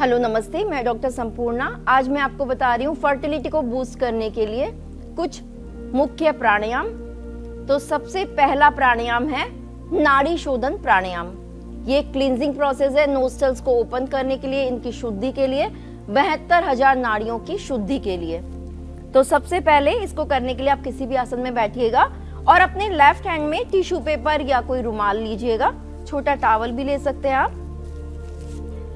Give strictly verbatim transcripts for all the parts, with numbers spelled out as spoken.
Hello नमस्ते, मैं doctor Sampurna. आज मैं आपको बता रही हूँ फर्टिलिटी को बूस्ट करने के लिए कुछ मुख्य प्राणायाम। तो सबसे पहला प्राणायाम है नाड़ी शोधन प्राणायाम। ये क्लींजिंग प्रोसेस है नोस्टल्स को ओपन करने के लिए, इनकी शुद्धि के लिए, बहत्तर हजार नाड़ियों की शुद्धि के लिए। तो सबसे पहले इसको करने के लिए आप किसी भी आसन में बैठिएगा और अपने लेफ्ट हैंड में टिश्यू पेपर या कोई रुमाल लीजिएगा, छोटा टॉवल भी ले सकते हैं आप।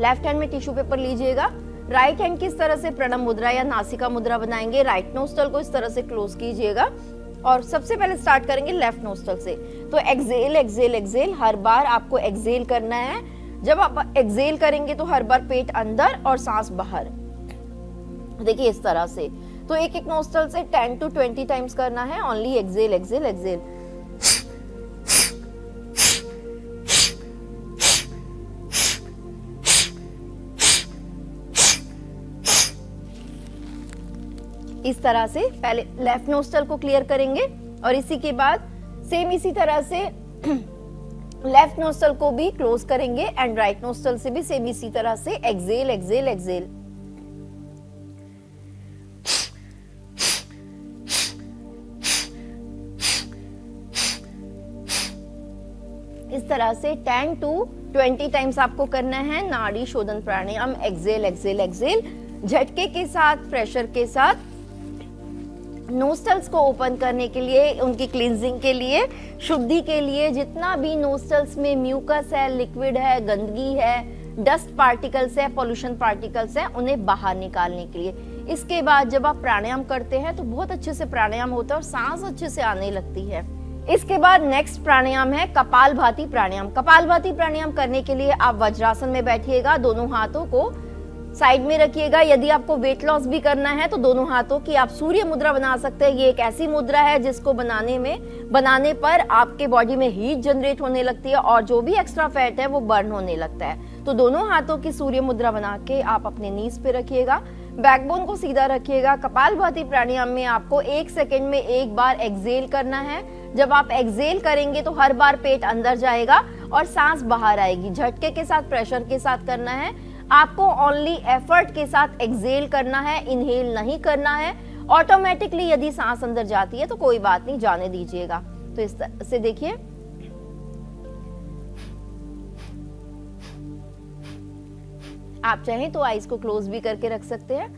लेफ्ट हैंड में टिश्यू पेपर लीजिएगा, राइट हैंड की इस तरह से प्रणम मुद्रा या नासिका मुद्रा बनाएंगे। राइट नोस्टल को इस तरह से क्लोज कीजिएगा और सबसे पहले स्टार्ट करेंगे लेफ्ट नोस्टल से। तो एक्सेल एक्सेल एक्सेल, हर बार आपको एक्सेल करना है। जब आप एक्सेल करेंगे तो हर बार पेट अंदर और सांस बाहर, देखिए इस तरह से। तो एक एक नोस्टल से टेन टू ट्वेंटी टाइम्स करना है, ओनली एक्सेल एक्सेल एक्सेल। इस तरह से पहले लेफ्ट नोस्टल को क्लियर करेंगे और इसी के बाद सेम इसी तरह से लेफ्ट नोस्टल को भी क्लोज करेंगे एंड राइट नोस्टल से भी सेम इसी तरह से एक्सेल एक्सेल एक्सेल। इस तरह से टेन टू ट्वेंटी टाइम्स आपको करना है नाड़ी शोधन प्राणायाम, एक्सेल एक्सेल एक्सेल। झटके के साथ, प्रेशर के साथ नोस्टल्स को ओपन करने के लिए, उनकी क्लींजिंग के लिए, शुद्धि के लिए। जितना भी नोस्टल्स में म्यूकस है, लिक्विड है, गंदगी है, डस्ट पार्टिकल्स है, पोल्यूशन पार्टिकल्स है, उन्हें बाहर निकालने के लिए। इसके बाद जब आप प्राणायाम करते हैं तो बहुत अच्छे से प्राणायाम होता है और सांस अच्छे से आने लगती है। इसके बाद नेक्स्ट प्राणायाम है कपाल भाती प्राणायाम। कपाल भाती प्राणायाम करने के लिए आप वज्रासन में बैठिएगा, दोनों हाथों को साइड में रखिएगा। यदि आपको वेट लॉस भी करना है तो दोनों हाथों की आप सूर्य मुद्रा बना सकते हैं। ये एक ऐसी मुद्रा है जिसको बनाने में बनाने पर आपके बॉडी में हीट जनरेट होने लगती है और जो भी एक्स्ट्रा फैट है वो बर्न होने लगता है। तो दोनों हाथों की सूर्य मुद्रा बना के आप अपने नीज पे रखिएगा, बैकबोन को सीधा रखिएगा। कपालभाति प्राणायाम में आपको एक सेकेंड में एक बार एक्सेल करना है। जब आप एक्सेल करेंगे तो हर बार पेट अंदर जाएगा और सांस बाहर आएगी। झटके के साथ, प्रेशर के साथ करना है आपको, ओनली एफर्ट के साथ एक्सेल करना है, इनहेल नहीं करना है। ऑटोमेटिकली यदि सांस अंदर जाती है तो कोई बात नहीं, जाने दीजिएगा। तो इस तरह से देखिए, आप चाहें तो आईज को क्लोज भी करके रख सकते हैं।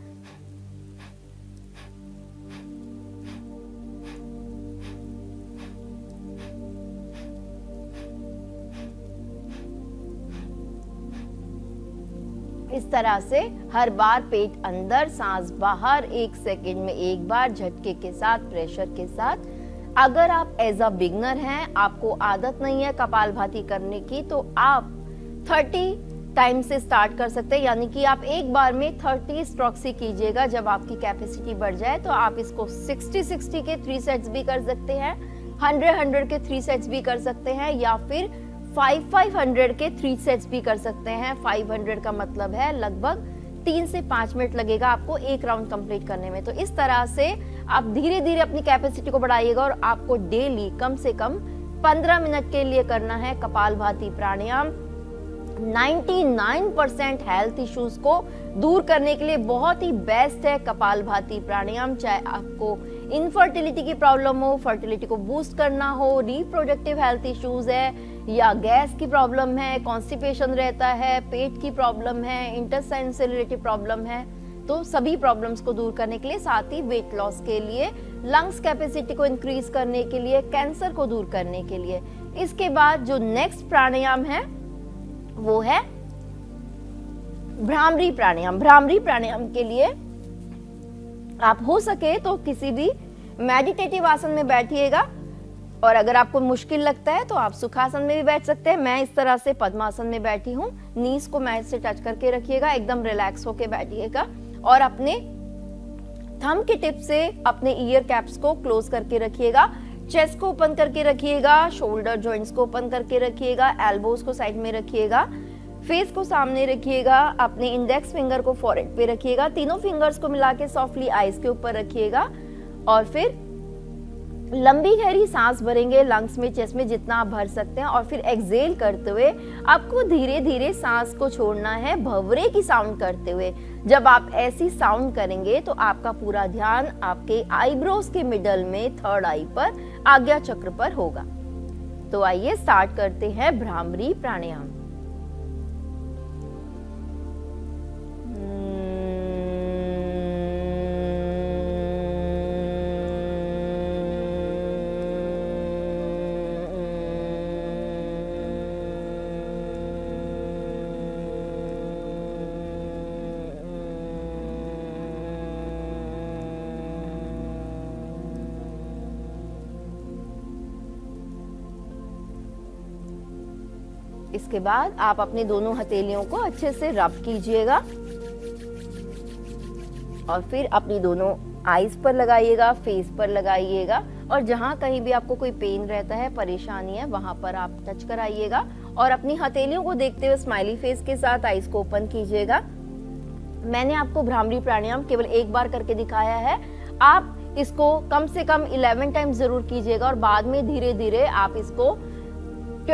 इस तरह से हर बार पेट अंदर, सांस बाहर, एक सेकंड में एक बार, झटके के साथ, प्रेशर के साथ। अगर आप एज अ बिगनर हैं, आपको आदत नहीं है कपालभाति करने की, तो आप थर्टी टाइम से स्टार्ट कर सकते हैं, यानी कि आप एक बार में थर्टी स्ट्रोक्स ही कीजिएगा। जब आपकी कैपेसिटी बढ़ जाए तो आप इसको सिक्सटी सिक्सटी के थ्री सेट्स भी कर सकते हैं, हंड्रेड हंड्रेड के थ्री सेट्स भी कर सकते हैं, या फिर फाइव फाइव हंड्रेड के थ्री सेट्स भी कर सकते हैं। फाइव हंड्रेड का मतलब है लगभग तीन से पाँच मिनट लगेगा आपको एक राउंड कंप्लीट करने में। तो इस तरह से आप धीरे धीरे अपनी कैपेसिटी को बढ़ाइएगा और आपको डेली कम से कम पंद्रह मिनट के लिए करना है कपालभाति प्राणायाम। निन्यानवे परसेंट हेल्थ इश्यूज को दूर करने के लिए बहुत ही बेस्ट है कपालभाति प्राणायाम। चाहे आपको इनफर्टिलिटी की प्रॉब्लम हो, फर्टिलिटी को बूस्ट करना हो, रिप्रोडक्टिव हेल्थ इश्यूज है, या गैस की प्रॉब्लम है, कॉन्स्टिपेशन रहता है, पेट की प्रॉब्लम है, इंटेस्टाइन से रिलेटेड प्रॉब्लम है, तो सभी प्रॉब्लम्स को दूर करने के लिए, साथ ही वेट लॉस के लिए, लंग्स कैपेसिटी को इंक्रीज करने के लिए, कैंसर को दूर करने के लिए। इसके बाद जो नेक्स्ट प्राणायाम है वो है भ्रामरी प्राणायाम। भ्रामरी प्राणायाम के लिए आप हो सके तो किसी भी मेडिटेटिव आसन में बैठिएगा और अगर आपको मुश्किल लगता है तो आप सुखासन में भी बैठ सकते हैं। मैं इस तरह से पद्मासन में बैठी हूँ। नीज को मैट से टच करके रखिएगा, एकदम रिलैक्स होके बैठिएगा और अपने थंब के टिप से अपने ईयर कैप्स को क्लोज करके रखिएगा। चेस्ट को ओपन करके रखिएगा, शोल्डर जॉइंट्स को ओपन करके रखिएगा, एल्बोज को साइड में रखिएगा, फेस को सामने रखिएगा, अपने इंडेक्स फिंगर को फॉरहेड पे रखिएगा, तीनों फिंगर्स को मिला के सॉफ्टली आईज के ऊपर रखिएगा और फिर लंबी गहरी सांस भरेंगे लंग्स में, चेस्ट में जितना आप भर सकते हैं, और फिर एक्सेल करते हुए आपको धीरे धीरे सांस को छोड़ना है भवरे की साउंड करते हुए। जब आप ऐसी साउंड करेंगे तो आपका पूरा ध्यान आपके आईब्रोज के मिडल में थर्ड आई पर, आज्ञा चक्र पर होगा। तो आइए स्टार्ट करते हैं भ्रामरी प्राणायाम। इसके बाद आप अपने दोनों हथेलियों को अच्छे से रब कीजिएगा और फिर अपनी दोनों आईज पर लगाइएगा, फेस पर लगाइएगा, और जहां कहीं भी आपको कोई पेन रहता है, परेशानी है, वहां पर आप टच कराइएगा। और अपनी हथेलियों को देखते हुए स्माइली फेस के साथ आईज को ओपन कीजिएगा। मैंने आपको भ्रामरी प्राणायाम केवल एक बार करके दिखाया है, आप इसको कम से कम इलेवन टाइम जरूर कीजिएगा और बाद में धीरे धीरे आप इसको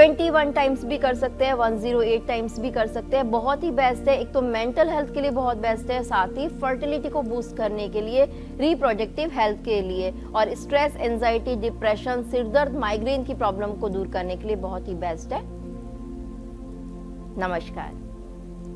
इक्कीस टाइम्स भी कर सकते हैं, एक सौ आठ टाइम्स भी कर सकते हैं। बहुत ही बेस्ट है, एक तो मेंटल हेल्थ के लिए बहुत बेस्ट है, साथ ही फर्टिलिटी को बूस्ट करने के लिए, रिप्रोडक्टिव हेल्थ के लिए, और स्ट्रेस, एंजाइटी, डिप्रेशन, सिरदर्द, माइग्रेन की प्रॉब्लम को दूर करने के लिए बहुत ही बेस्ट है। नमस्कार।